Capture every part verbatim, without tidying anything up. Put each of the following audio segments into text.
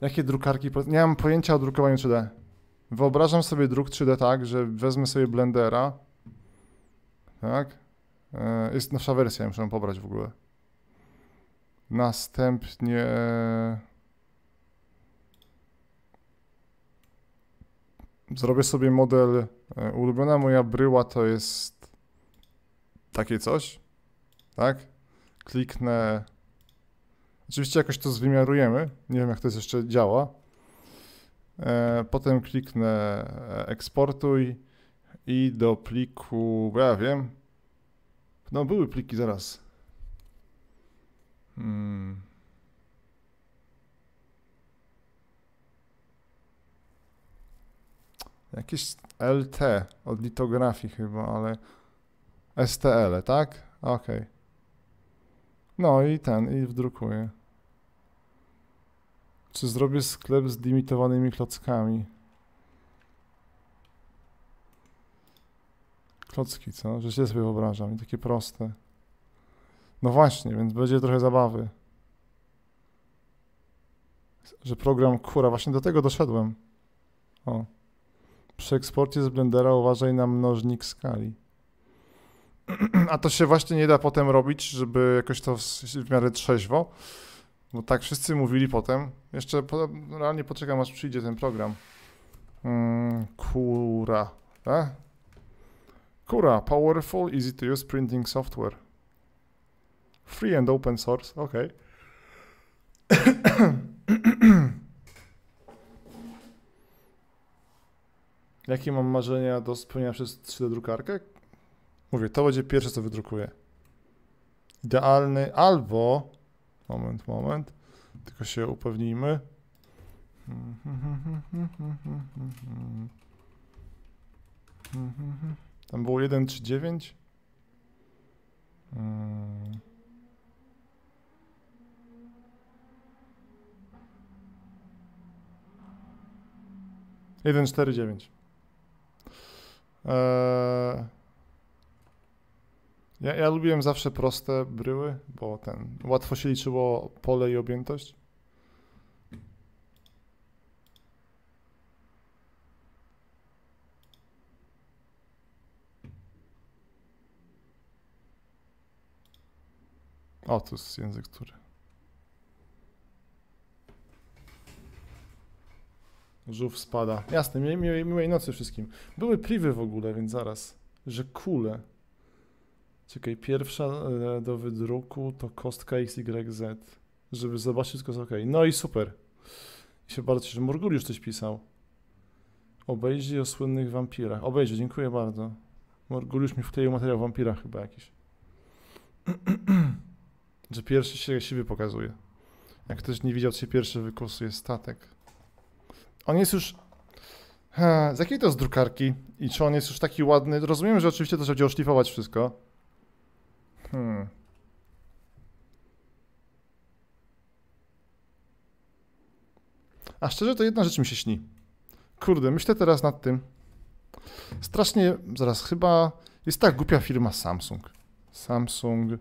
Jakie drukarki? Nie mam pojęcia o drukowaniu trzy D. Wyobrażam sobie druk trzy D tak, że wezmę sobie Blendera. Tak. Jest nowsza wersja, muszę ją pobrać w ogóle. Następnie... Zrobię sobie model. Ulubiona moja bryła to jest takie coś. Tak? Kliknę. Oczywiście jakoś to zwymiarujemy. Nie wiem, jak to jest jeszcze działa. Potem kliknę eksportuj i do pliku. Bo ja wiem. No, były pliki zaraz. Hmm. Jakieś L T od litografii chyba, ale S T L, tak? Okej. Okay. No i ten, i wdrukuję. Czy zrobię sklep z limitowanymi klockami? Klocki, co? Że się sobie wyobrażam, i takie proste. No właśnie, więc będzie trochę zabawy. Że program Kura, właśnie do tego doszedłem. O. Przy eksporcie z Blendera uważaj na mnożnik skali. A to się właśnie nie da potem robić, żeby jakoś to w miarę trzeźwo. Bo tak wszyscy mówili potem. Jeszcze po, realnie poczekam, aż przyjdzie ten program. Mm, Kura. E? Kura. Powerful, easy to use printing software. Free and open source. Ok. Jakie mam marzenia do spełnienia przez trzy D drukarkę? Mówię, to będzie pierwsze, co wydrukuję. Idealny albo... Moment, moment. Tylko się upewnijmy. Tam było jeden trzy dziewięć. jeden cztery dziewięć. Eee, ja, ja lubiłem zawsze proste bryły, bo ten łatwo się liczyło pole i objętość. O, to jest język, który... Żółw spada. Jasne, miłej, miłej, miłej nocy wszystkim. Były priwy w ogóle, więc zaraz. Że kule. Czekaj, pierwsza do wydruku to kostka X Y Z. Żeby zobaczyć, wszystko jest ok. No i super. I się bardzo cieszę, że Morguliusz coś pisał. Obejrzyj o słynnych wampirach. Obejrzyj, dziękuję bardzo. Morguliusz mi wkleił materiał o wampirach chyba jakiś. Że pierwszy się siebie pokazuje. Jak ktoś nie widział, to się pierwszy wykusuje statek. On jest już... Z jakiej to jest drukarki? I czy on jest już taki ładny? Rozumiem, że oczywiście to trzeba będzie oszlifować wszystko. Hmm. A szczerze, to jedna rzecz mi się śni. Kurde, myślę teraz nad tym. Strasznie... Zaraz, chyba... Jest tak głupia firma Samsung. Samsung...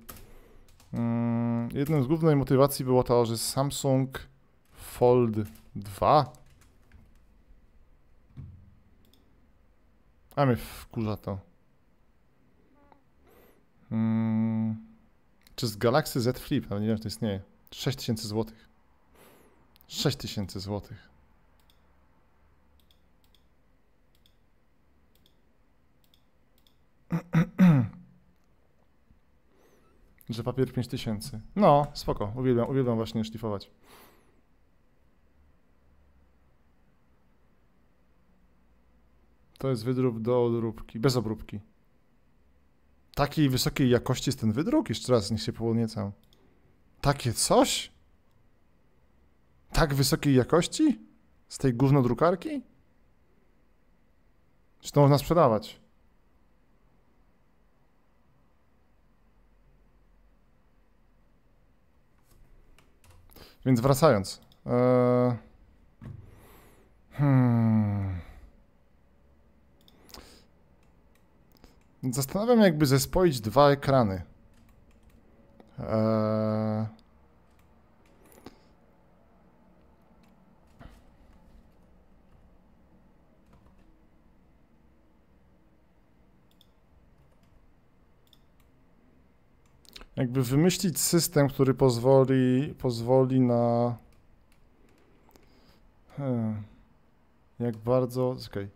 Hmm. Jedną z głównych motywacji było to, że Samsung Fold dwa... A mnie wkurza to. Hmm. Czy z Galaxy Z Flip? Ale nie wiem, czy to istnieje. sześć tysięcy złotych. sześć tysięcy złotych. Że papier pięć tysięcy. No, spoko. Uwielbiam, uwielbiam właśnie szlifować. To jest wydruk do obróbki, bez obróbki. Takiej wysokiej jakości jest ten wydruk? Jeszcze raz, niech się podniecam. Takie coś? Tak wysokiej jakości? Z tej gównodrukarki? Czy to można sprzedawać? Więc wracając. Eee... Hmm... Zastanawiam się, jakby zespoić dwa ekrany. Eee... jakby wymyślić system, który pozwoli, pozwoli na... Hmm. Jak bardzo... Okay.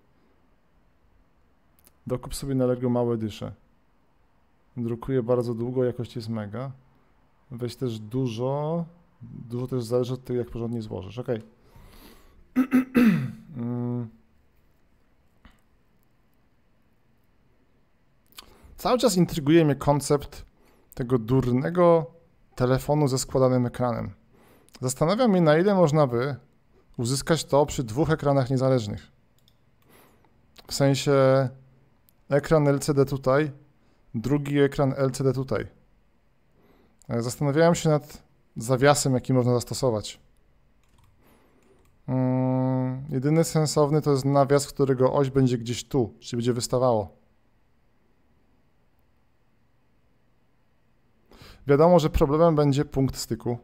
Dokup sobie na Lego małe dysze. Drukuję bardzo długo, jakość jest mega. Weź też dużo. Dużo też zależy od tego, jak porządnie złożysz. Ok. mm. Cały czas intryguje mnie koncept tego durnego telefonu ze składanym ekranem. Zastanawiam się, na ile można by uzyskać to przy dwóch ekranach niezależnych. W sensie ekran L C D tutaj, drugi ekran L C D tutaj. Zastanawiałem się nad zawiasem, jaki można zastosować. Hmm, jedyny sensowny to jest nawias, którego oś będzie gdzieś tu, czyli będzie wystawało. Wiadomo, że problemem będzie punkt styku.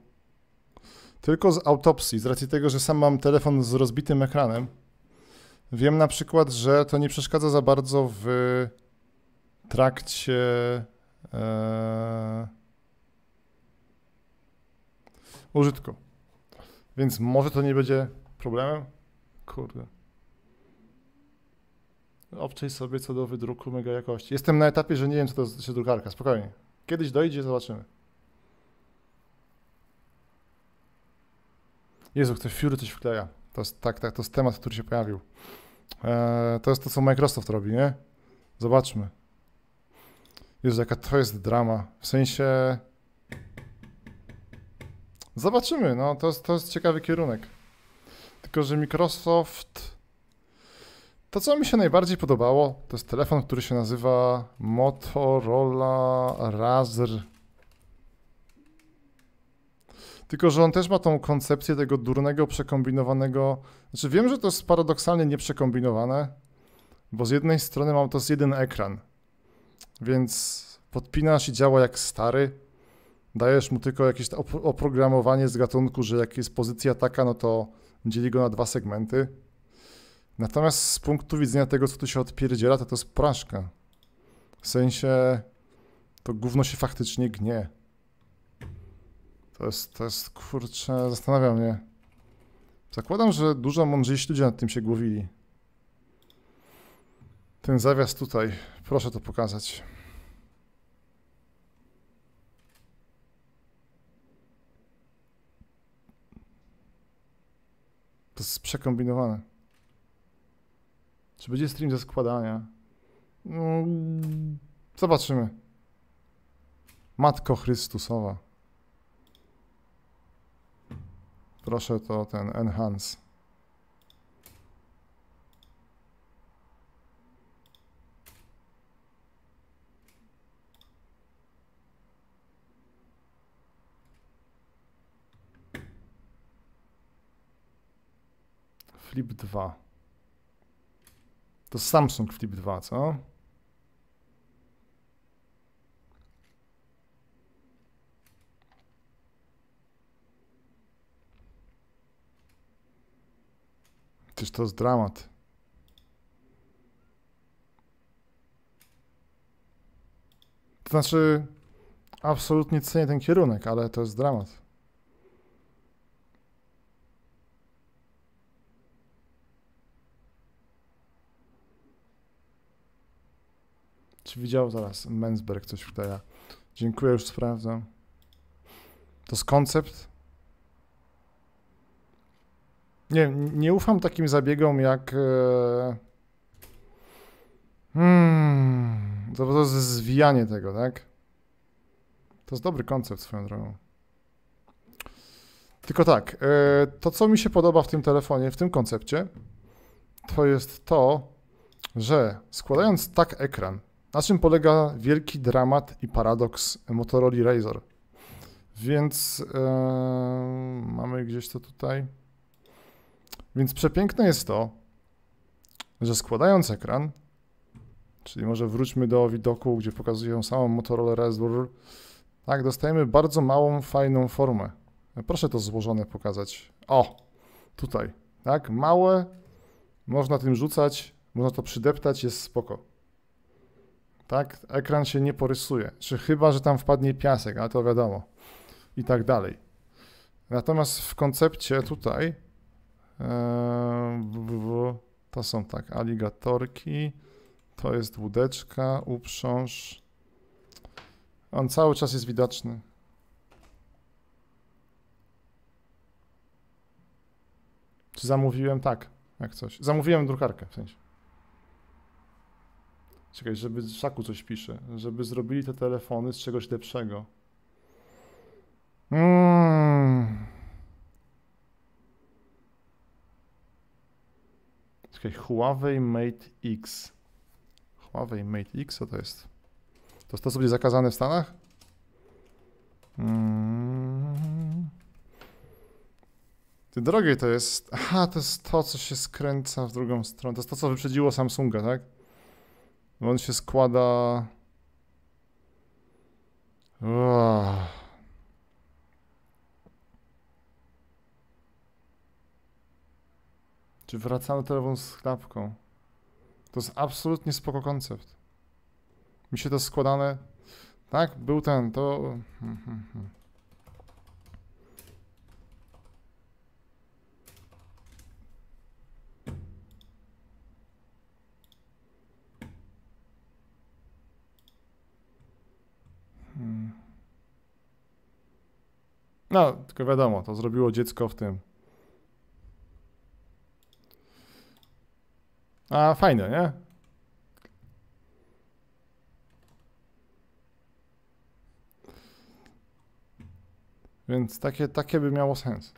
Tylko z autopsji, z racji tego, że sam mam telefon z rozbitym ekranem, wiem na przykład, że to nie przeszkadza za bardzo w trakcie e, użytku. Więc może to nie będzie problemem? Kurde. Obczaj sobie co do wydruku mega jakości. Jestem na etapie, że nie wiem, co to jest drukarka. Spokojnie. Kiedyś dojdzie, zobaczymy. Jezu, ktoś fiury coś wkleja. To jest, tak, tak, to jest temat, który się pojawił. Eee, to jest to, co Microsoft robi, nie? Zobaczmy. Jezu, jaka to jest drama. W sensie... Zobaczymy, no to jest, to jest ciekawy kierunek. Tylko że Microsoft... To, co mi się najbardziej podobało, to jest telefon, który się nazywa Motorola Razr. Tylko że on też ma tą koncepcję tego durnego, przekombinowanego... Znaczy wiem, że to jest paradoksalnie nieprzekombinowane, bo z jednej strony mam to z jeden ekran, więc podpinasz i działa jak stary, dajesz mu tylko jakieś oprogramowanie z gatunku, że jak jest pozycja taka, no to dzieli go na dwa segmenty. Natomiast z punktu widzenia tego, co tu się odpierdziela, to to jest porażka. W sensie to gówno się faktycznie gnie. To jest, to jest, kurczę, zastanawia mnie. Zakładam, że dużo mądrzejsi ludzie nad tym się głowili. Ten zawias tutaj, proszę to pokazać. To jest przekombinowane. Czy będzie stream ze składania? Zobaczymy. Matko Chrystusowa. Proszę to ten enhance. Flip dwa. To Samsung Flip dwa, co? Czyż to jest dramat. To znaczy, absolutnie cenię ten kierunek, ale to jest dramat. Czy widział zaraz Menzberg coś wkleja? Dziękuję, już sprawdzam. To jest koncept. Nie, nie ufam takim zabiegom jak... Hmm, to, to jest zwijanie tego, tak? To jest dobry koncept swoją drogą. Tylko tak, to co mi się podoba w tym telefonie, w tym koncepcie, to jest to, że składając tak ekran, na czym polega wielki dramat i paradoks Motorola Razr. Więc yy, mamy gdzieś to tutaj. Więc przepiękne jest to, że składając ekran, czyli może wróćmy do widoku, gdzie pokazuję samą Motorola Razr, tak, dostajemy bardzo małą, fajną formę. Proszę to złożone pokazać. O, tutaj, tak, małe, można tym rzucać, można to przydeptać, jest spoko. tak? Ekran się nie porysuje, czy chyba, że tam wpadnie piasek, ale to wiadomo, i tak dalej. Natomiast w koncepcie tutaj to są tak, aligatorki, to jest łódeczka, uprząż. On cały czas jest widoczny. Czy zamówiłem? Tak, jak coś. Zamówiłem drukarkę, w sensie. Czekaj, żeby w szaku coś pisze, żeby zrobili te telefony z czegoś lepszego. Mm. Czekaj, Huawei Mate X. Huawei Mate X, co to jest? To to będzie zakazane w Stanach? Mm. Ty drogie to jest. Aha, to jest to, co się skręca w drugą stronę. To jest to, co wyprzedziło Samsunga, tak? Bo on się składa. Uff. Czy wracamy telefon z klapką? To jest absolutnie spoko koncept. Mi się to składane... Tak, był ten, to... No, tylko wiadomo, to zrobiło dziecko w tym. A, fajne, nie? Więc takie, takie by miało sens.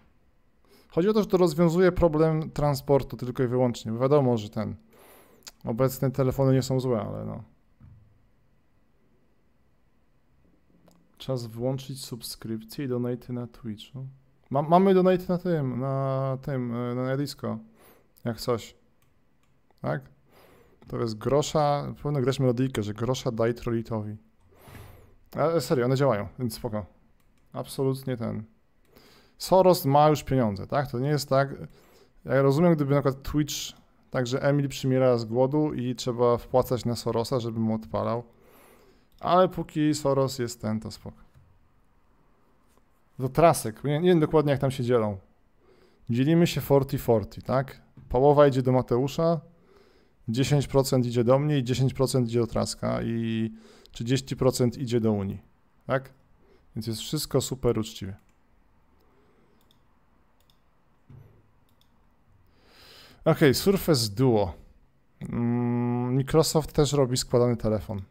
Chodzi o to, że to rozwiązuje problem transportu tylko i wyłącznie. Bo wiadomo, że ten... Obecne telefony nie są złe, ale no... Czas włączyć subskrypcję i donaty na Twitchu. Ma, mamy donaty na tym, na tym, na disco. Jak coś. Tak? To jest grosza, pewno grać melodyjkę, że grosza daj trollitowi. Ale serio, one działają, więc spoko. Absolutnie ten. Soros ma już pieniądze, tak? To nie jest tak... Ja rozumiem, gdyby na przykład Twitch, także Emil przymiera z głodu i trzeba wpłacać na Sorosa, żeby mu odpalał. Ale póki Soros jest ten, to spoko. Do trasek, nie, nie wiem dokładnie jak tam się dzielą. Dzielimy się czterdzieści czterdzieści, tak? Połowa idzie do Mateusza, dziesięć procent idzie do mnie i dziesięć procent idzie do Traska i trzydzieści procent idzie do Unii, tak? Więc jest wszystko super uczciwe. Ok, Surface Duo. Microsoft też robi składany telefon.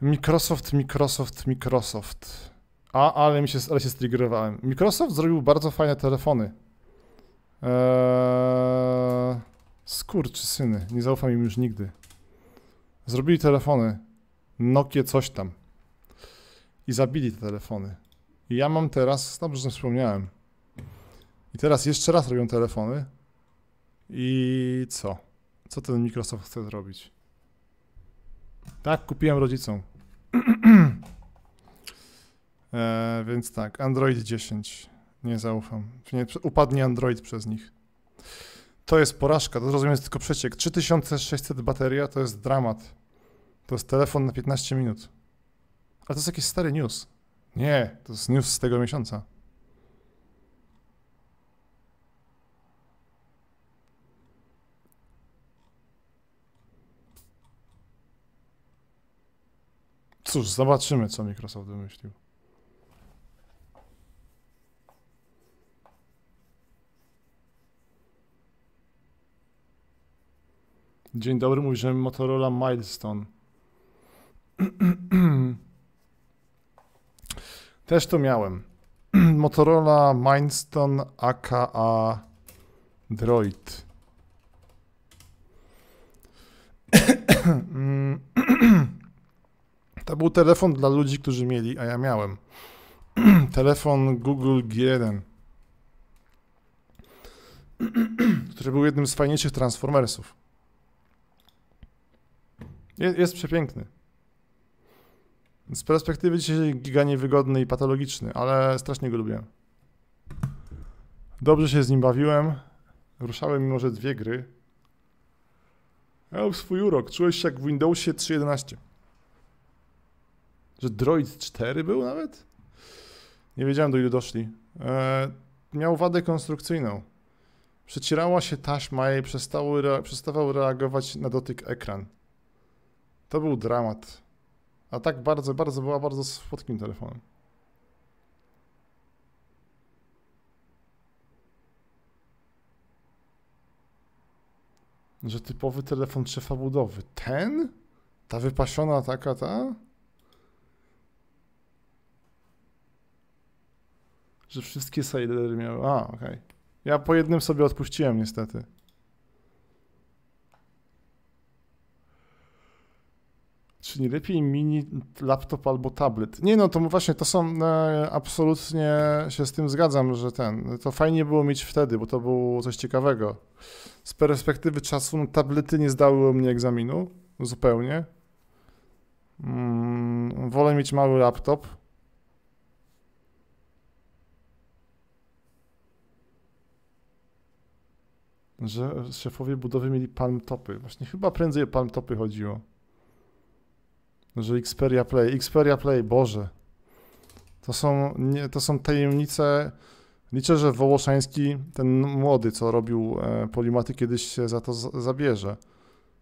Microsoft, Microsoft, Microsoft. A, ale, mi się, ale się striggerowałem. Microsoft zrobił bardzo fajne telefony. Eee, skurczysyny, nie zaufam im już nigdy. Zrobili telefony. Nokia coś tam. I zabili te telefony. I ja mam teraz, dobrze wspomniałem. I teraz jeszcze raz robią telefony. I co? Co ten Microsoft chce zrobić? Tak, kupiłem rodzicom. e, więc tak, Android dziesięć. Nie zaufam. Nie, upadnie Android przez nich. To jest porażka, to rozumiem, jest tylko przeciek. trzy tysiące sześćset bateria to jest dramat. To jest telefon na piętnaście minut. Ale to jest jakiś stary news. Nie, to jest news z tego miesiąca. Cóż, zobaczymy, co Microsoft wymyślił. Dzień dobry, mówi, że Motorola Milestone. Też to miałem. Motorola Milestone aka Droid. To był telefon dla ludzi, którzy mieli, a ja miałem. Telefon Google G jeden. Który był jednym z fajniejszych Transformersów. Jest, jest przepiękny. Z perspektywy dzisiaj giga niewygodny i patologiczny, ale strasznie go lubiłem. Dobrze się z nim bawiłem. Ruszałem mimo, że dwie gry. Miał swój urok. Czułeś się jak w Windowsie trzy jedenaście. Że Droid cztery był nawet? Nie wiedziałem, do ilu doszli. Eee, miał wadę konstrukcyjną. Przecierała się taśma i przestały, przestawał reagować na dotyk ekran. To był dramat. A tak bardzo, bardzo, była bardzo słodkim telefonem. Że typowy telefon szefa budowy. Ten? Ta wypasiona taka, ta? Że wszystkie sidery miały... A, okej. Okay. Ja po jednym sobie odpuściłem niestety. Czy nie lepiej mini laptop albo tablet? Nie no, to właśnie to są... E, absolutnie się z tym zgadzam, że ten... To fajnie było mieć wtedy, bo to było coś ciekawego. Z perspektywy czasu no, tablety nie zdały u mnie egzaminu. Zupełnie. Mm, wolę mieć mały laptop. Że szefowie budowy mieli palmtopy. Właśnie chyba prędzej o palmtopy chodziło. Że Xperia Play. Xperia Play, Boże. To są, nie, to są tajemnice. Liczę, że Wołoszański, ten młody, co robił e, Polimaty, kiedyś się za to zabierze.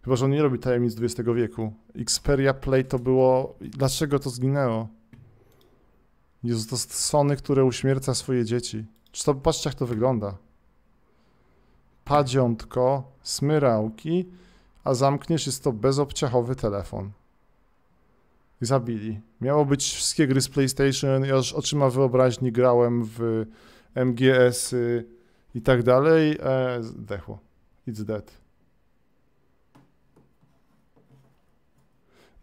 Chyba że on nie robi tajemnic dwudziestego wieku. Xperia Play to było... Dlaczego to zginęło? Jezu, to Sony, które uśmierca swoje dzieci. Czy to, patrzcie, jak to wygląda. Padziątko, smyrałki, a zamkniesz, jest to bezobciachowy telefon. I zabili. Miało być wszystkie gry z PlayStation, ja już oczyma wyobraźni grałem w M G S-y i tak dalej. E, zdechło. It's dead.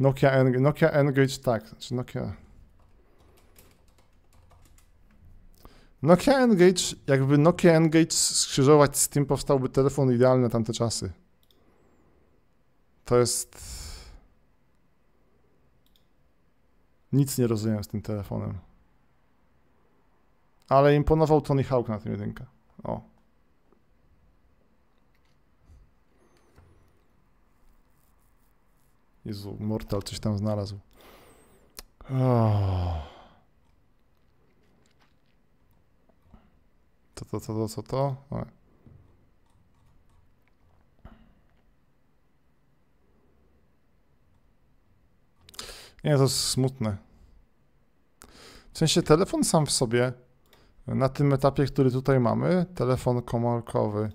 Nokia Engage, Nokia Engage tak, znaczy Nokia... Nokia Engage, jakby Nokia Engage skrzyżować z tym, powstałby telefon idealny na tamte czasy. To jest... Nic nie rozumiem z tym telefonem. Ale imponował Tony Hawk na tym jedynkę. O. Jezu, Mortal coś tam znalazł. Oh. Co to, co to, co to? O. Nie, to jest smutne. W sensie telefon sam w sobie, na tym etapie, który tutaj mamy, telefon komórkowy.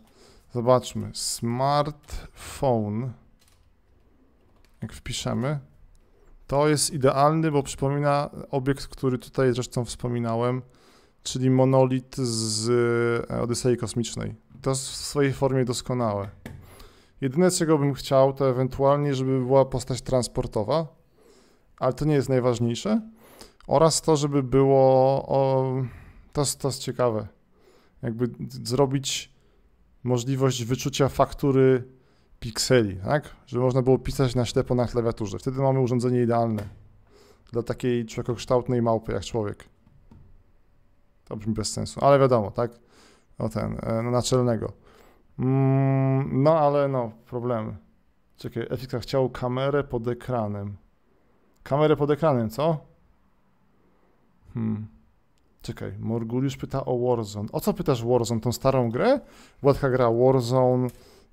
Zobaczmy, smartphone. Jak wpiszemy, to jest idealny, bo przypomina obiekt, który tutaj zresztą wspominałem. Czyli monolit z Odysei Kosmicznej. To jest w swojej formie doskonałe. Jedyne, czego bym chciał, to ewentualnie, żeby była postać transportowa, ale to nie jest najważniejsze. Oraz to, żeby było... O, to, to jest ciekawe. Jakby zrobić możliwość wyczucia faktury pikseli, tak? Żeby można było pisać na ślepo na klawiaturze. Wtedy mamy urządzenie idealne dla takiej człowiekokształtnej małpy jak człowiek. To brzmi bez sensu, ale wiadomo, tak? O ten, no, naczelnego. Mm, no ale no, problemy. Czekaj, Efika chciał kamerę pod ekranem. Kamerę pod ekranem, co? Hmm. Czekaj, Morguliusz pyta o Warzone. O co pytasz Warzone? Tą starą grę? Władka gra Warzone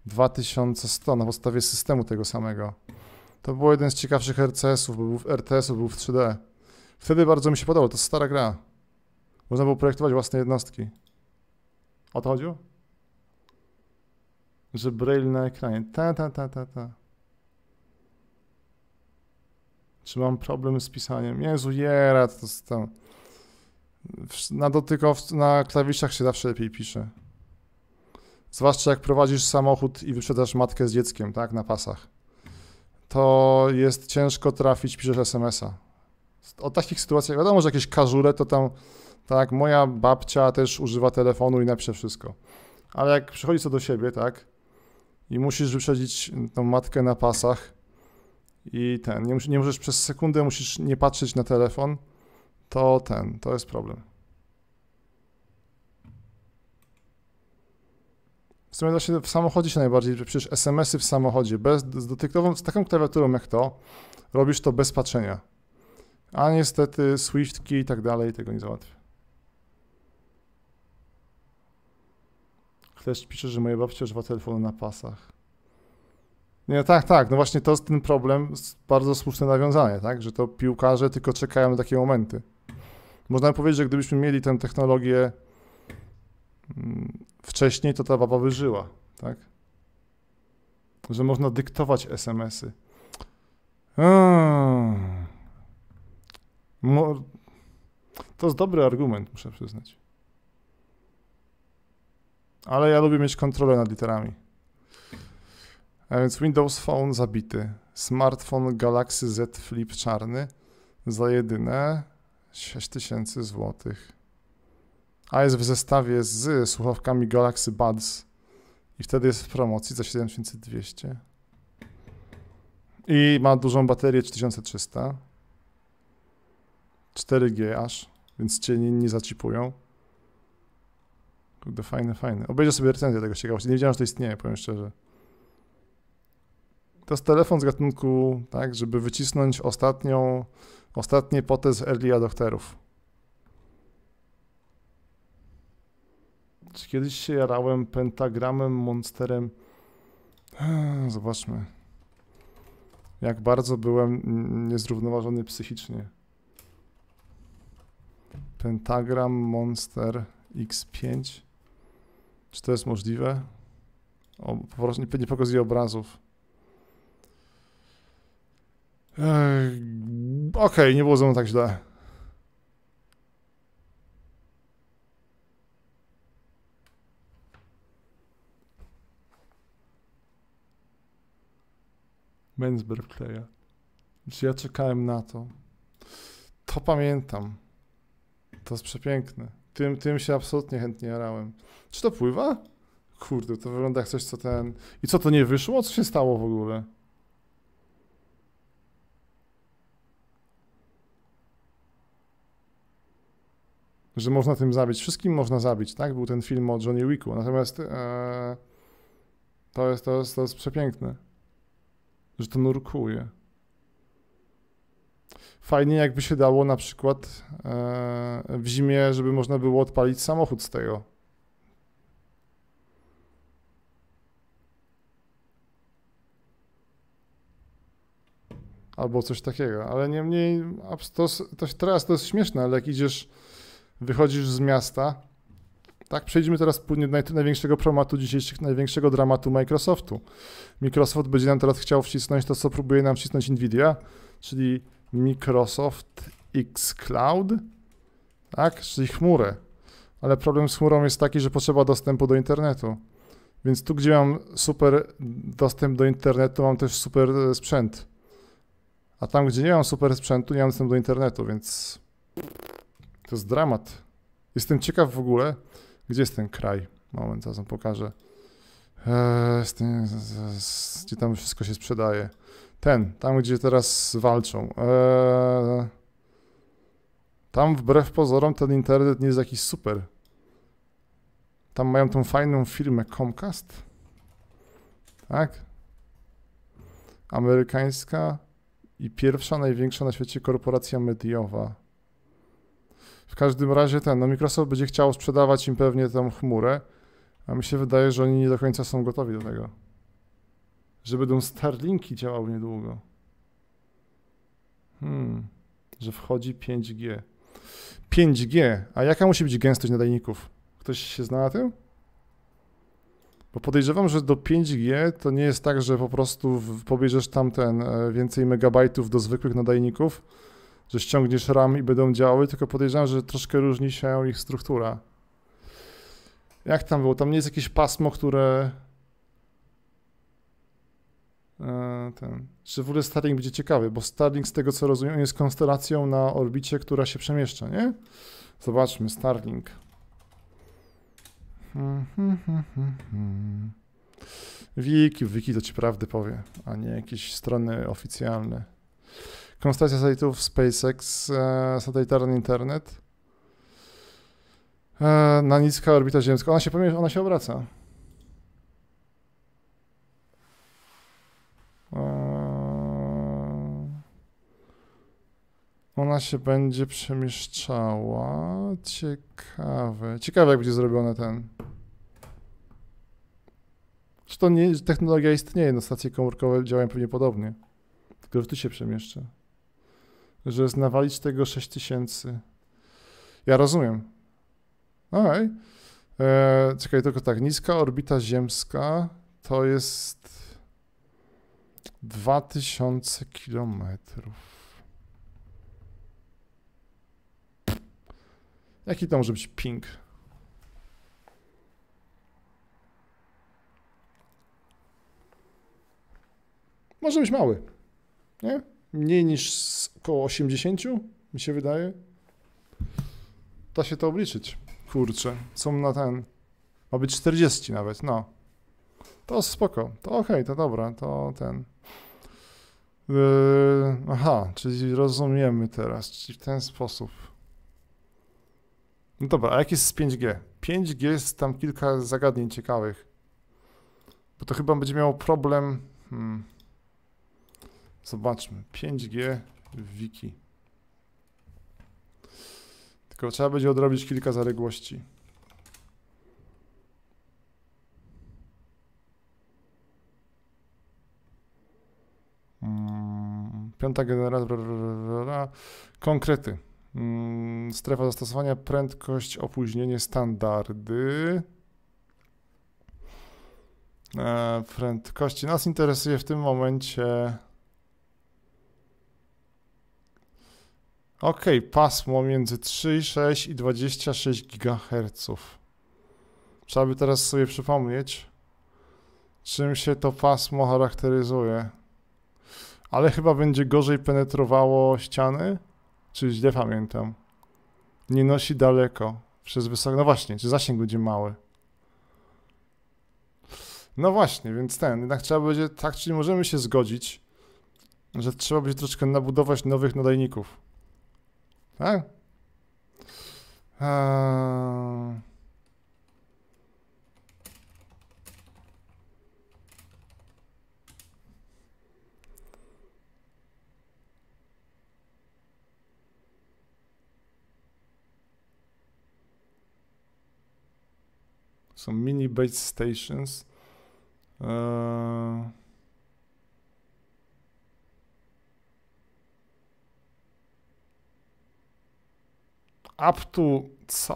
dwa tysiące sto na podstawie systemu tego samego. To był jeden z ciekawszych R C S-ów, bo był w R T S-u, był w trzy D. Wtedy bardzo mi się podobało, to stara gra. Można było projektować własne jednostki. O to chodziło? Że braille na ekranie. Ta, ta, ta, ta, ta. Czy mam problem z pisaniem? Jezu, jera, to jest tam... Na dotykowcu, na klawiszach się zawsze lepiej pisze. Zwłaszcza jak prowadzisz samochód i wyprzedzasz matkę z dzieckiem, tak, na pasach. To jest ciężko trafić, piszesz es em es-a. O takich sytuacjach, wiadomo, że jakieś każure to tam... Tak, moja babcia też używa telefonu i napisze wszystko. Ale jak przychodzi co do siebie, tak, i musisz wyprzedzić tą matkę na pasach i ten, nie, nie możesz przez sekundę, musisz nie patrzeć na telefon, to ten, to jest problem. W sumie da się w samochodzie się najbardziej, przecież es em esy w samochodzie, bez, z dotykową, z taką klawiaturą jak to, robisz to bez patrzenia. A niestety swiftki i tak dalej tego nie załatwię. Ktoś pisze, że moja babcia używa telefonu na pasach. Nie, tak, tak, no właśnie to jest ten problem, bardzo słuszne nawiązanie, tak, że to piłkarze tylko czekają na takie momenty. Można powiedzieć, że gdybyśmy mieli tę technologię wcześniej, to ta baba wyżyła, tak? Że można dyktować es em esy. Hmm. To jest dobry argument, muszę przyznać. Ale ja lubię mieć kontrolę nad literami. A więc Windows Phone zabity. Smartfon Galaxy Z Flip czarny za jedyne sześć tysięcy złotych. A jest w zestawie z słuchawkami Galaxy Buds i wtedy jest w promocji za siedem tysięcy dwieście. I ma dużą baterię trzy tysiące trzysta. cztery G aż, więc cię nie, nie zacipują. Kurde, fajne, fajne. Obejrzę sobie recenzję tego z ciekawości. Nie wiedziałem, że to istnieje, powiem szczerze. To jest telefon z gatunku, tak, żeby wycisnąć ostatnią, ostatnie poty z early adopterów. Czy kiedyś się jarałem pentagramem, monsterem? Zobaczmy. Jak bardzo byłem niezrównoważony psychicznie. Pentagram Monster X pięć. Czy to jest możliwe? O, po prostu nie pokazuje obrazów. Ech, okej, nie było ze mną tak źle. Menzberg kleja. Czy ja czekałem na to? To pamiętam. To jest przepiękne. Tym, tym się absolutnie chętnie jarałem. Czy to pływa? Kurde, to wygląda jak coś, co ten... I co, to nie wyszło? Co się stało w ogóle? Że można tym zabić. Wszystkim można zabić, tak? Był ten film o Johnny Wicku. Natomiast ee, to, jest, to, jest, to jest przepiękne. Że to nurkuje. Fajnie jakby się dało na przykład e, w zimie, żeby można było odpalić samochód z tego. Albo coś takiego, ale niemniej to, to teraz to jest śmieszne, ale jak idziesz, wychodzisz z miasta, tak, przejdźmy teraz płynnie do największego promatu dzisiejszych, największego dramatu Microsoftu. Microsoft będzie nam teraz chciał wcisnąć to, co próbuje nam wcisnąć Nvidia, czyli Microsoft X Cloud, tak, czyli chmurę. Ale problem z chmurą jest taki, że potrzeba dostępu do internetu. Więc tu, gdzie mam super dostęp do internetu, mam też super sprzęt. A tam, gdzie nie mam super sprzętu, nie mam dostępu do internetu, więc to jest dramat. Jestem ciekaw w ogóle, gdzie jest ten kraj. Moment, zaraz wam pokażę. Eee, z tym, z, z, z, gdzie tam wszystko się sprzedaje. Ten, tam gdzie teraz walczą. Eee, tam wbrew pozorom ten internet nie jest jakiś super. Tam mają tą fajną firmę Comcast. Tak? Amerykańska i pierwsza, największa na świecie korporacja mediowa. W każdym razie ten, no Microsoft będzie chciał sprzedawać im pewnie tą chmurę, a mi się wydaje, że oni nie do końca są gotowi do tego. Że będą Starlinki działały niedługo. Hmm, że wchodzi pięć G. pięć G, a jaka musi być gęstość nadajników? Ktoś się zna na tym? Bo podejrzewam, że do pięć G to nie jest tak, że po prostu pobierzesz tam ten więcej megabajtów do zwykłych nadajników, że ściągniesz RAM i będą działały, tylko podejrzewam, że troszkę różni się ich struktura. Jak tam było? Tam nie jest jakieś pasmo, które... Ten. Czy w ogóle Starlink będzie ciekawy, bo Starlink, z tego co rozumiem, jest konstelacją na orbicie, która się przemieszcza, nie? Zobaczmy, Starlink. Wiki, wiki to ci prawdę powie, a nie jakieś strony oficjalne. Konstelacja satelitów SpaceX, e, satelitarny internet. E, na niska orbita ziemska. Ona się, ona się obraca. Ona się będzie przemieszczała. Ciekawe. Ciekawe, jak będzie zrobione ten. Czy to nie, technologia istnieje, no stacje komórkowe działają pewnie podobnie. Tylko że tu się przemieszcza. Że jest nawalić tego sześć tysięcy. Ja rozumiem. Okej. Eee, czekaj, tylko tak. Niska orbita ziemska to jest dwa tysiące kilometrów. Jaki to może być ping? Może być mały, nie? Mniej niż około osiemdziesiąt, mi się wydaje. Da się to obliczyć. Kurczę, są na ten... Ma być czterdzieści nawet, no. To spoko, to okej, okay, to dobra, to ten... Yy, aha, czyli rozumiemy teraz, czyli w ten sposób. No dobra, a jak jest z pięć G? pięć G jest tam kilka zagadnień ciekawych. Bo to chyba będzie miało problem... Hmm. Zobaczmy, pięć G w wiki. Tylko trzeba będzie odrobić kilka zaległości. Hmm, piąta generacja, konkrety. Hmm, strefa zastosowania, prędkość, opóźnienie, standardy. E, prędkości. Nas interesuje w tym momencie... Okej, okay, pasmo między trzy i sześć i dwadzieścia sześć gigaherców. Trzeba by teraz sobie przypomnieć, czym się to pasmo charakteryzuje. Ale chyba będzie gorzej penetrowało ściany? Czy źle pamiętam? Nie nosi daleko. Przez wysoko... No właśnie, czy zasięg będzie mały? No właśnie, więc ten, jednak trzeba będzie... Tak, czyli możemy się zgodzić, że trzeba będzie troszeczkę nabudować nowych nadajników. Tak? Eee... Są mini base stations. Eee... Up to co?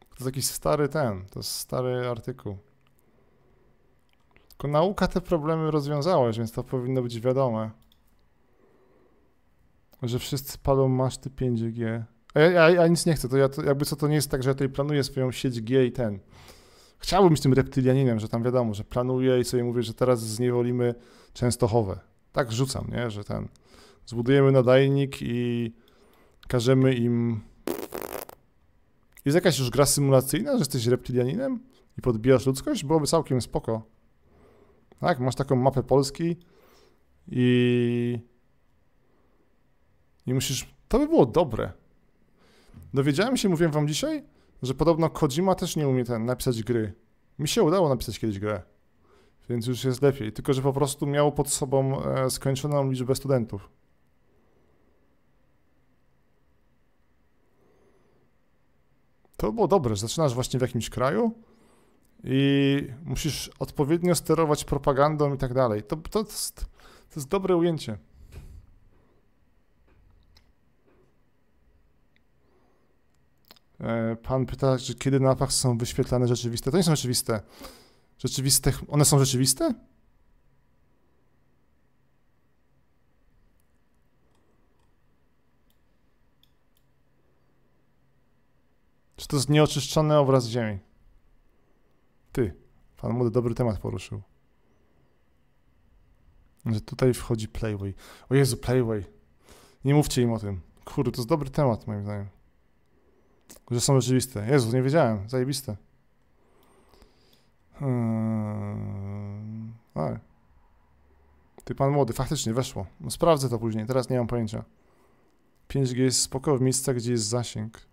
To jest jakiś stary ten, to jest stary artykuł. Tylko nauka te problemy rozwiązała, więc to powinno być wiadome. Że wszyscy palą maszty pięć G. A ja, ja, ja nic nie chcę, to ja to, jakby co to nie jest tak, że ja tutaj planuję swoją sieć G i ten. Chciałbym być tym reptylianinem, że tam wiadomo, że planuję i sobie mówię, że teraz zniewolimy Częstochowę. Tak rzucam, nie, że ten... Zbudujemy nadajnik i każemy im... Jest jakaś już gra symulacyjna, że jesteś reptilianinem i podbijasz ludzkość? Byłoby całkiem spoko. Tak, masz taką mapę Polski i... I musisz... To by było dobre. Dowiedziałem się, mówiłem wam dzisiaj, że podobno Kojima też nie umie ten napisać gry. Mi się udało napisać kiedyś grę, więc już jest lepiej. Tylko że po prostu miał pod sobą e, skończoną liczbę studentów. To było dobre, że zaczynasz właśnie w jakimś kraju i musisz odpowiednio sterować propagandą i tak dalej. To, to, to, jest, to jest dobre ujęcie. E, pan pyta, czy kiedy na apach są wyświetlane rzeczywiste. To nie są rzeczywiste. Rzeczywiste... One są rzeczywiste? Czy to jest nieoczyszczony obraz Ziemi? Ty, pan młody dobry temat poruszył. Że tutaj wchodzi Playway. O Jezu, Playway. Nie mówcie im o tym. Kurde, to jest dobry temat moim zdaniem. Że są rzeczywiste. Jezu, nie wiedziałem. Zajebiste. Hmm. Ale. Ty pan młody, faktycznie weszło. No sprawdzę to później, teraz nie mam pojęcia. pięć G jest spoko w miejscach, gdzie jest zasięg.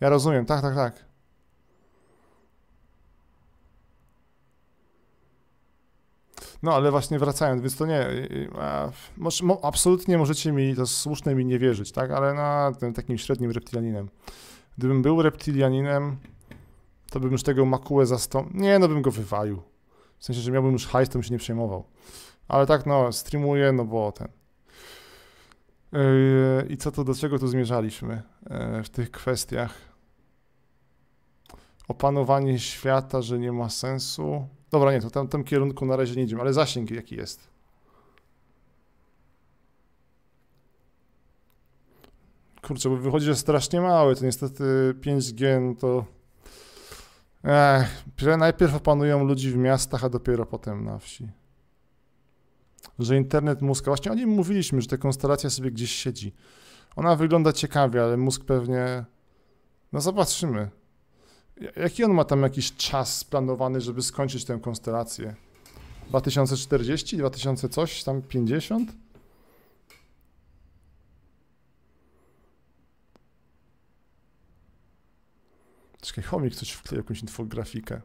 Ja rozumiem, tak, tak, tak. No ale właśnie wracając, więc to nie, a, moż, mo, absolutnie możecie mi, to jest słuszne mi nie wierzyć, tak, ale na no, tym takim średnim reptilianinem. Gdybym był reptilianinem, to bym już tego makułę zastąpił, nie no bym go wywalił, w sensie, że miałbym już hajs, to bym się nie przejmował. Ale tak no, streamuję, no bo ten. Yy, I co to, do czego tu zmierzaliśmy yy, w tych kwestiach? Opanowanie świata, że nie ma sensu. Dobra, nie, to tam, tam kierunku na razie nie idziemy, ale zasięg jaki jest? Kurczę, bo wychodzi, że strasznie mały, to niestety pięć G no to... Ech, najpierw opanują ludzi w miastach, a dopiero potem na wsi. Że internet mózga, właśnie o nim mówiliśmy, że ta konstelacja sobie gdzieś siedzi. Ona wygląda ciekawie, ale mózg pewnie... No zobaczymy. Jaki on ma tam jakiś czas planowany, żeby skończyć tę konstelację? dwa tysiące czterdzieści? dwa tysiące coś? Tam pięćdziesiąt? Czekaj, chomik coś wkleił, jakąś infografikę.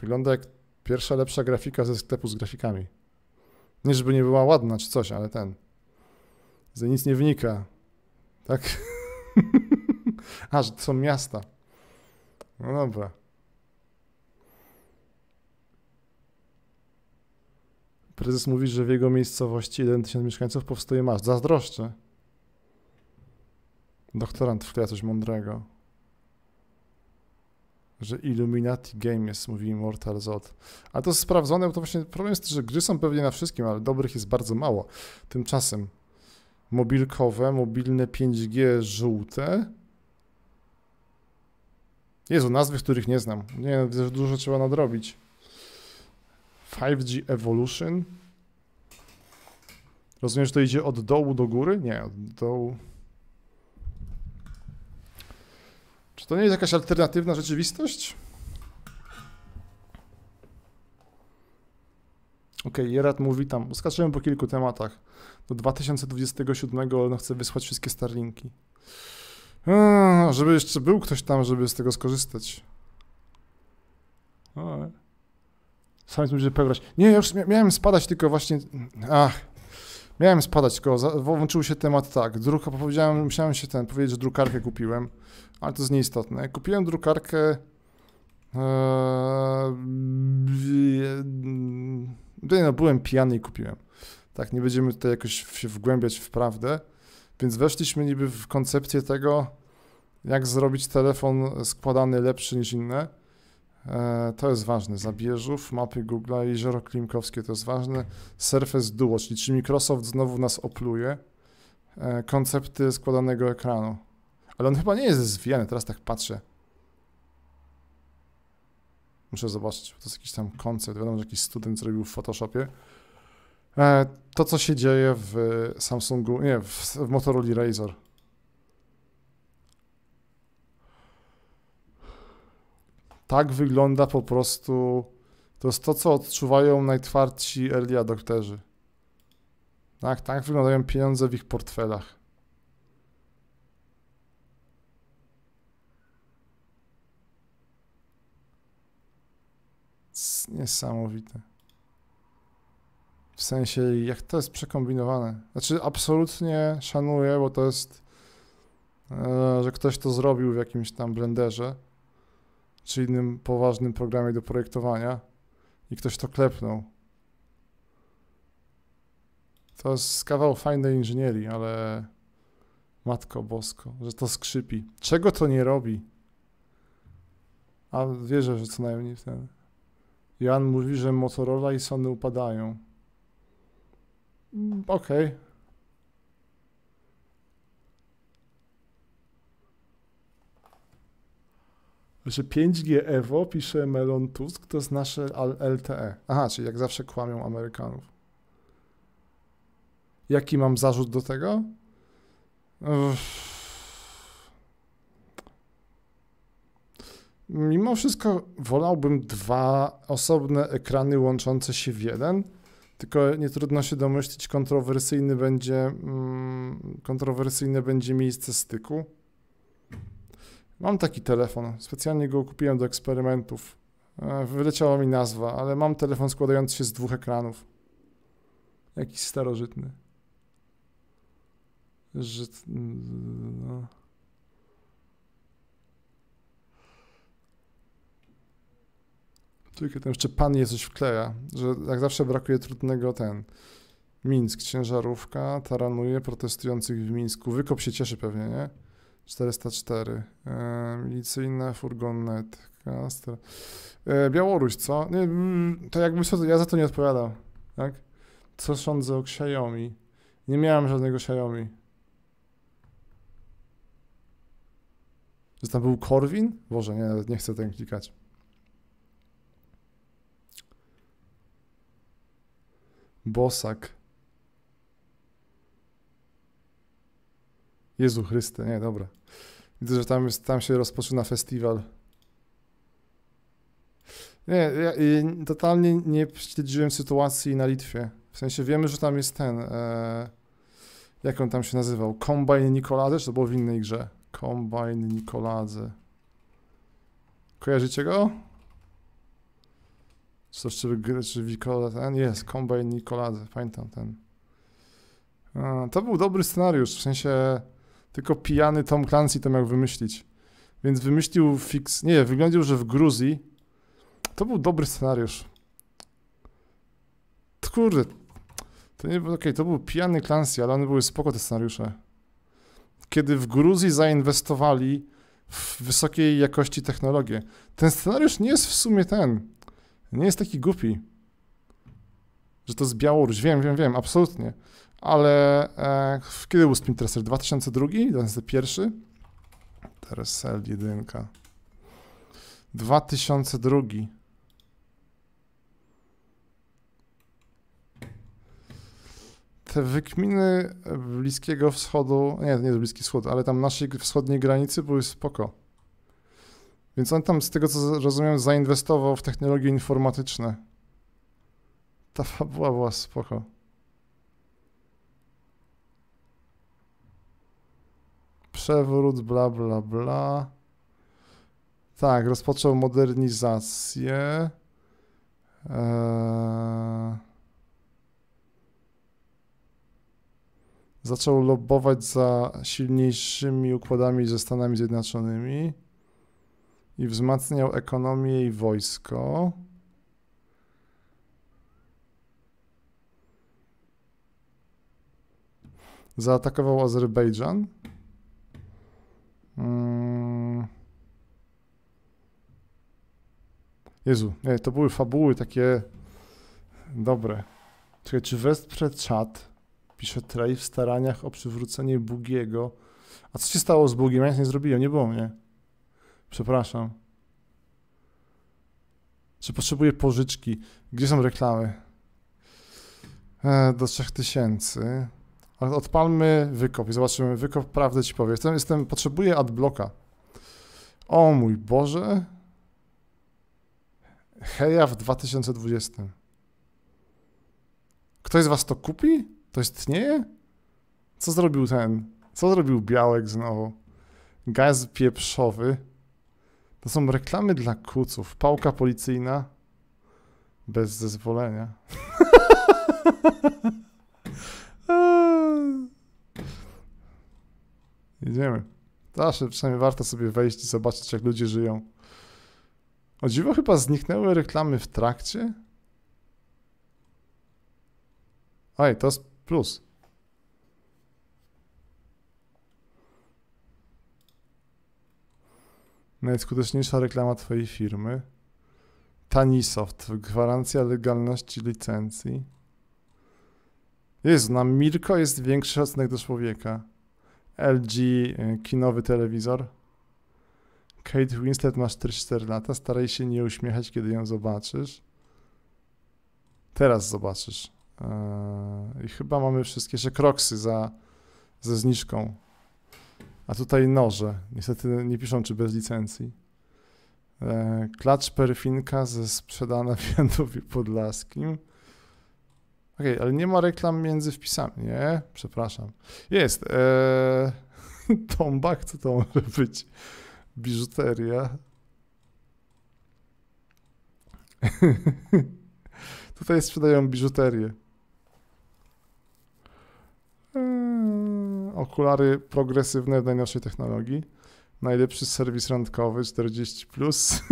Wygląda jak pierwsza lepsza grafika ze sklepu z grafikami. Nie żeby nie była ładna czy coś, ale ten... Za nic nie wynika, tak? A, że to są miasta. No dobra. Prezes mówi, że w jego miejscowości jeden tysiąc mieszkańców powstaje masz. Zazdroszczę. Doktorant wkleja coś mądrego. Że Illuminati Game jest, mówi Immortal Zod. Ale to jest sprawdzone, bo to właśnie problem jest, że gry są pewnie na wszystkim, ale dobrych jest bardzo mało. Tymczasem mobilkowe, mobilne pięć G żółte. Jezu, nazwy, których nie znam. Nie, dużo trzeba nadrobić. pięć G Evolution. Rozumiem, że to idzie od dołu do góry? Nie, od dołu. Czy to nie jest jakaś alternatywna rzeczywistość? Ok, Jerat mówi tam, skaczyłem po kilku tematach. Do dwa tysiące dwudziestego siódmego no, chcę wysłać wszystkie Starlinki. Eee, żeby jeszcze był ktoś tam, żeby z tego skorzystać. Eee. Sam jest, że pełrać. Nie, ja już miałem spadać, tylko właśnie... Ach, miałem spadać, tylko za... włączył się temat tak. Druga, powiedziałem, musiałem się ten, powiedzieć, że drukarkę kupiłem. Ale to jest nieistotne. Kupiłem drukarkę... Eee... No, byłem pijany i kupiłem. Tak, nie będziemy tutaj jakoś się wgłębiać w prawdę. Więc weszliśmy niby w koncepcję tego, jak zrobić telefon składany lepszy niż inne. E, to jest ważne. Zabierzów, mapy Google'a, jezioro Klimkowskie, to jest ważne. Surface Duo, czyli czy Microsoft znowu nas opluje. E, koncepty składanego ekranu. Ale on chyba nie jest zwijany, teraz tak patrzę. Muszę zobaczyć, to jest jakiś tam koncept, wiadomo, że jakiś student zrobił w Photoshopie. E, to, co się dzieje w Samsungu, nie, w, w Motoroli Razr. Tak wygląda po prostu, to jest to, co odczuwają najtwardsi early adopterzy. Tak, tak wyglądają pieniądze w ich portfelach. Niesamowite. W sensie, jak to jest przekombinowane. Znaczy, absolutnie szanuję, bo to jest, e, że ktoś to zrobił w jakimś tam Blenderze, czy innym poważnym programie do projektowania i ktoś to klepnął. To jest kawał fajnej inżynierii, ale matko bosko, że to skrzypi. Czego to nie robi? A wierzę, że co najmniej w ten... Jan mówi, że Motorola i Sony upadają. Okej. Okay. Że pięć G Evo, pisze Melon Tusk, to jest nasze L T E. Aha, czyli jak zawsze kłamią Amerykanów. Jaki mam zarzut do tego? Uff. Mimo wszystko wolałbym dwa osobne ekrany łączące się w jeden, tylko nie trudno się domyślić, kontrowersyjny będzie, mm, kontrowersyjne będzie miejsce styku. Mam taki telefon, specjalnie go kupiłem do eksperymentów. Wyleciała mi nazwa, ale mam telefon składający się z dwóch ekranów. Jakiś starożytny. Żyt... No. Tylko tam jeszcze pan je coś wkleja, że jak zawsze brakuje trudnego ten. Mińsk, ciężarówka, taranuje protestujących w Mińsku. Wykop się cieszy pewnie, nie? czterysta cztery. E, milicyjne, furgonet, kaster. E, Białoruś, co? Nie, to jakby sobie, ja za to nie odpowiadam, tak? Co sądzę o Xiaomi? Nie miałem żadnego Xiaomi. Że tam był Korwin? Boże, nie, nie chcę ten klikać. Bosak. Jezu Chryste, nie, dobra. Widzę, że tam, jest, tam się rozpoczyna festiwal. Nie, ja, ja totalnie nie śledziłem sytuacji na Litwie. W sensie wiemy, że tam jest ten... E, jak on tam się nazywał? Kombajn Nikoladze, czy to było w innej grze? Kombajn Nikoladze. Kojarzycie go? Czy to czy Wikola ten? Jest, Kombajn Nikoladze, pamiętam ten. A, to był dobry scenariusz, w sensie... Tylko pijany Tom Clancy to miał wymyślić. Więc wymyślił fix... Nie, wyglądał, że w Gruzji... To był dobry scenariusz. Kurde, to nie był, okay, to był pijany Clancy, ale one były spoko te scenariusze. Kiedy w Gruzji zainwestowali w wysokiej jakości technologię. Ten scenariusz nie jest w sumie ten, nie jest taki głupi, że to z Białoruś, wiem, wiem, wiem, absolutnie, ale e, kiedy był Spin Teresel? dwa tysiące drugi? dwa tysiące pierwszy? Teresel jeden. dwa tysiące drugi. Te wykminy Bliskiego Wschodu, nie, nie Bliski Wschód, ale tam naszej wschodniej granicy były spoko. Więc on tam, z tego co rozumiem, zainwestował w technologie informatyczne. Ta fabuła była spoko. Przewrót, bla, bla, bla. Tak, rozpoczął modernizację. Eee... Zaczął lobbować za silniejszymi układami ze Stanami Zjednoczonymi i wzmacniał ekonomię i wojsko. Zaatakował Azerbejdżan. Jezu, nie, to były fabuły takie dobre. Czekaj, czy wesprze czat? Pisze Trey w staraniach o przywrócenie Bugiego. A co się stało z Bugiem? Ja nic nie zrobiłem, nie było mnie. Przepraszam. Czy potrzebuję pożyczki? Gdzie są reklamy? E, do trzech tysięcy. Ale odpalmy wykop i zobaczymy. Wykop, prawdę ci powiem. Jestem, jestem, potrzebuję adblocka. O mój Boże. Heja w dwa tysiące dwudziestym. Ktoś z was to kupi? To istnieje? Co zrobił ten? Co zrobił Białek znowu? Gaz pieprzowy. To są reklamy dla kuców. Pałka policyjna. Bez zezwolenia. Jedziemy. Zawsze przynajmniej warto sobie wejść i zobaczyć, jak ludzie żyją. O dziwo chyba zniknęły reklamy w trakcie. Oj, to jest plus. Najskuteczniejsza reklama twojej firmy. Tanisoft. Gwarancja legalności licencji. Jezu, na Mirko jest większy szacunek do człowieka. L G, kinowy telewizor. Kate Winslet ma czterdzieści cztery lata. Staraj się nie uśmiechać, kiedy ją zobaczysz. Teraz zobaczysz. I chyba mamy wszystkie jeszcze kroksy za, ze zniżką. A tutaj noże. Niestety nie piszą, czy bez licencji. E, klacz perfinka ze sprzedana w Janowie Podlaskim. Okej, okay, ale nie ma reklam między wpisami. Nie, przepraszam. Jest. E, tombak, co to może być? biżuteria. Tutaj sprzedają biżuterię. Okulary progresywne w najnowszej technologii. Najlepszy serwis randkowy czterdzieści plus.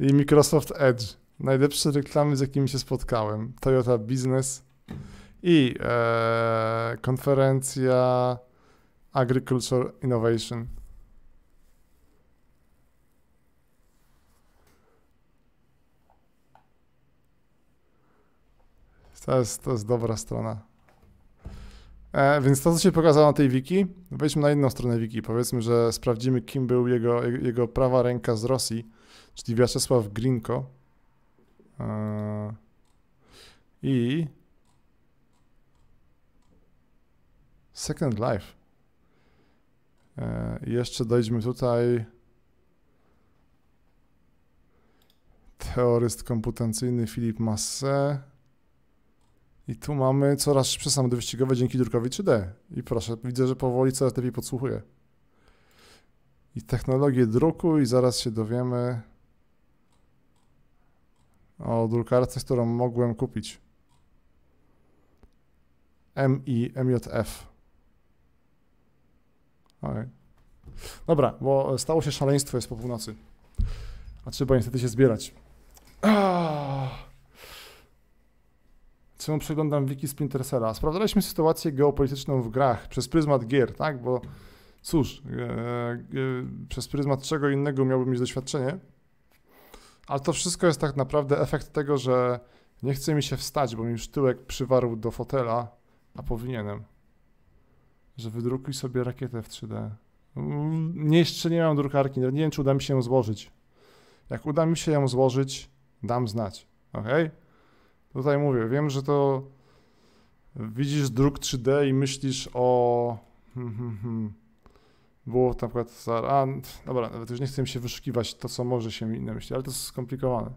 I Microsoft Edge. Najlepsze reklamy, z jakimi się spotkałem. Toyota Business. I e, konferencja Agriculture Innovation. To jest, to jest dobra strona. E, więc to, co się pokazało na tej wiki, wejdźmy na inną stronę wiki. Powiedzmy, że sprawdzimy, kim był jego, jego prawa ręka z Rosji, czyli Wiaczesław Grinko. E, I... Second Life. E, jeszcze dojdźmy tutaj... Teoryst komputacyjny Filip Masse. I tu mamy coraz szybsze samochody wyścigowe dzięki drukowi trzy D. I proszę, widzę, że powoli coraz lepiej podsłuchuję. I technologię druku i zaraz się dowiemy o drukarce, którą mogłem kupić. M I M J F. Okay. Dobra, bo stało się szaleństwo, jest po północy. A trzeba niestety się zbierać. Ah. Czemu przeglądam wiki Spin Teresela? Sprawdzaliśmy sytuację geopolityczną w grach przez pryzmat gier, tak? Bo cóż, e, e, przez pryzmat czego innego miałbym mieć doświadczenie. Ale to wszystko jest tak naprawdę efekt tego, że nie chce mi się wstać, bo mi już tyłek przywarł do fotela, a powinienem. Że wydrukuj sobie rakietę w trzy D. Nie, jeszcze nie mam drukarki, nie wiem, czy uda mi się ją złożyć. Jak uda mi się ją złożyć, dam znać, okej? Okay? Tutaj mówię, wiem, że to widzisz druk trzy D i myślisz o... Hmm, hmm, hmm. Było na przykład... A, dobra, nawet już nie chcę się wyszukiwać to, co może się inne myśli, ale to jest skomplikowane.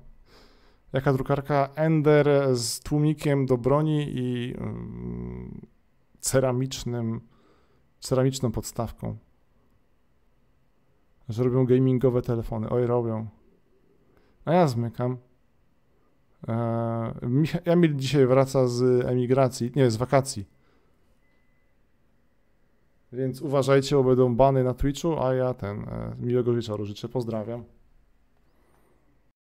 Jaka drukarka? Ender z tłumikiem do broni i um, ceramicznym, ceramiczną podstawką. Że robią gamingowe telefony. Oj, robią. A ja zmykam. Emil dzisiaj wraca z emigracji, nie, z wakacji. Więc uważajcie, bo będą bany na Twitchu, a ja ten, miłego wieczoru życzę, pozdrawiam.